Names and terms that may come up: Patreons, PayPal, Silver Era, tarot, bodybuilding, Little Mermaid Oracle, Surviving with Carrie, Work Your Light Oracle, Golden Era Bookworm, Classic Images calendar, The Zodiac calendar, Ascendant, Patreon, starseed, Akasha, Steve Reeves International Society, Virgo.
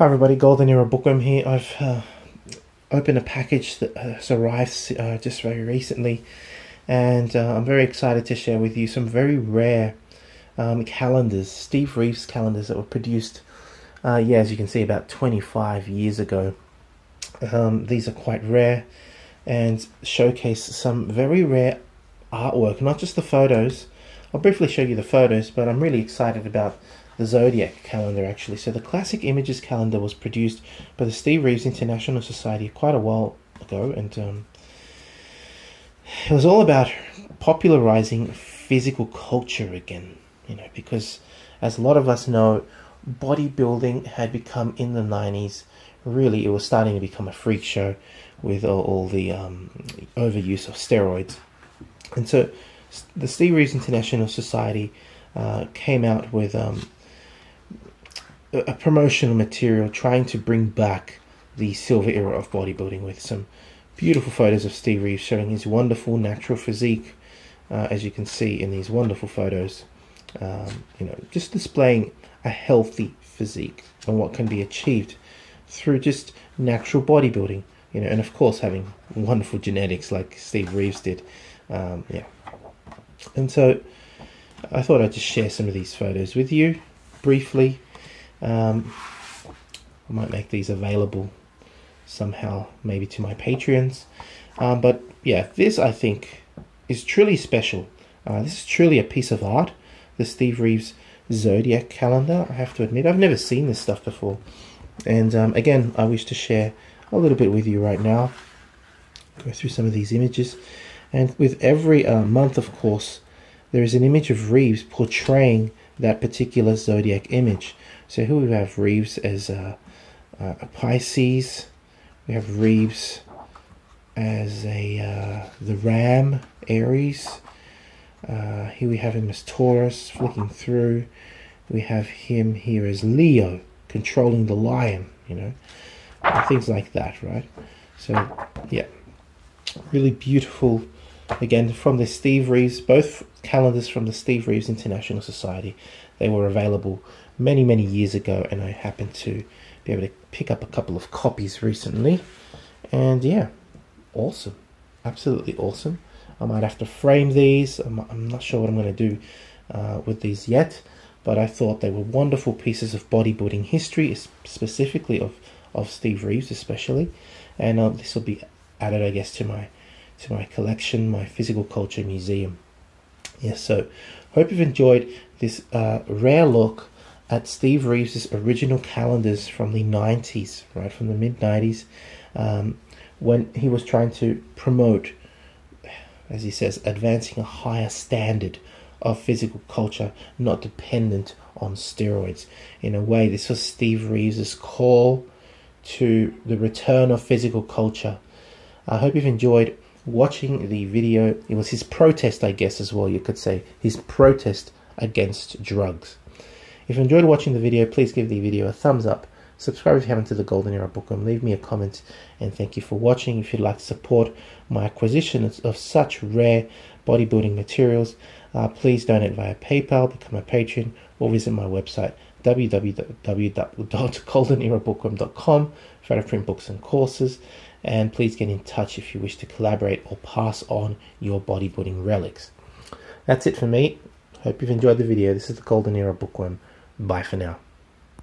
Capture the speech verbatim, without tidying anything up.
Hi everybody, Golden Era Bookworm here. I've uh, opened a package that has arrived uh, just very recently, and uh, I'm very excited to share with you some very rare um, calendars, Steve Reeves calendars that were produced, uh, yeah, as you can see, about twenty-five years ago. Um, these are quite rare and showcase some very rare artwork, not just the photos. I'll briefly show you the photos, but I'm really excited about the Zodiac calendar actually. So the Classic Images calendar was produced by the Steve Reeves International Society quite a while ago, and um, it was all about popularizing physical culture again, you know, because as a lot of us know, bodybuilding had become, in the nineties, really, it was starting to become a freak show with all, all the um, overuse of steroids. And so the Steve Reeves International Society uh, came out with um, a promotional material trying to bring back the silver era of bodybuilding, with some beautiful photos of Steve Reeves showing his wonderful natural physique, uh, as you can see in these wonderful photos, um, you know, just displaying a healthy physique and what can be achieved through just natural bodybuilding, you know, and of course having wonderful genetics like Steve Reeves did. Um, yeah. And so I thought I'd just share some of these photos with you briefly. Um, I might make these available somehow, maybe to my Patreons. Um, but yeah, this I think is truly special. Uh, this is truly a piece of art, the Steve Reeves Zodiac calendar. I have to admit, I've never seen this stuff before. And um, again, I wish to share a little bit with you right now. Go through some of these images. And with every uh, month, of course, there is an image of Reeves portraying that particular zodiac image. So here we have Reeves as a, a Pisces. We have Reeves as a uh, the Ram, Aries. Uh, here we have him as Taurus, flicking through. We have him here as Leo, controlling the lion, you know, and things like that, right? So, yeah, really beautiful. Again, from the Steve Reeves, both calendars from the Steve Reeves International Society. They were available many, many years ago, and I happened to be able to pick up a couple of copies recently. And yeah, awesome. Absolutely awesome. I might have to frame these. I'm, I'm not sure what I'm going to do uh, with these yet, but I thought they were wonderful pieces of bodybuilding history, specifically of, of Steve Reeves especially. And uh, this will be added, I guess, to my to my collection, my physical culture museum. Yeah, so hope you've enjoyed this uh, rare look at Steve Reeves's original calendars from the nineties, right, from the mid nineties, um, when he was trying to promote, as he says, advancing a higher standard of physical culture, not dependent on steroids. In a way, this was Steve Reeves's call to the return of physical culture. I hope you've enjoyed watching the video. It was his protest, I guess, as well, you could say, his protest against drugs. If you enjoyed watching the video, please give the video a thumbs up, subscribe if you haven't to the Golden Era Bookworm, leave me a comment, and thank you for watching. If you'd like to support my acquisition of such rare bodybuilding materials, uh, please donate via PayPal, become a Patreon, or visit my website w w w dot golden era bookworm dot com for out of print books and courses. And please get in touch if you wish to collaborate or pass on your bodybuilding relics. That's it for me. Hope you've enjoyed the video. This is the Golden Era Bookworm. Bye for now.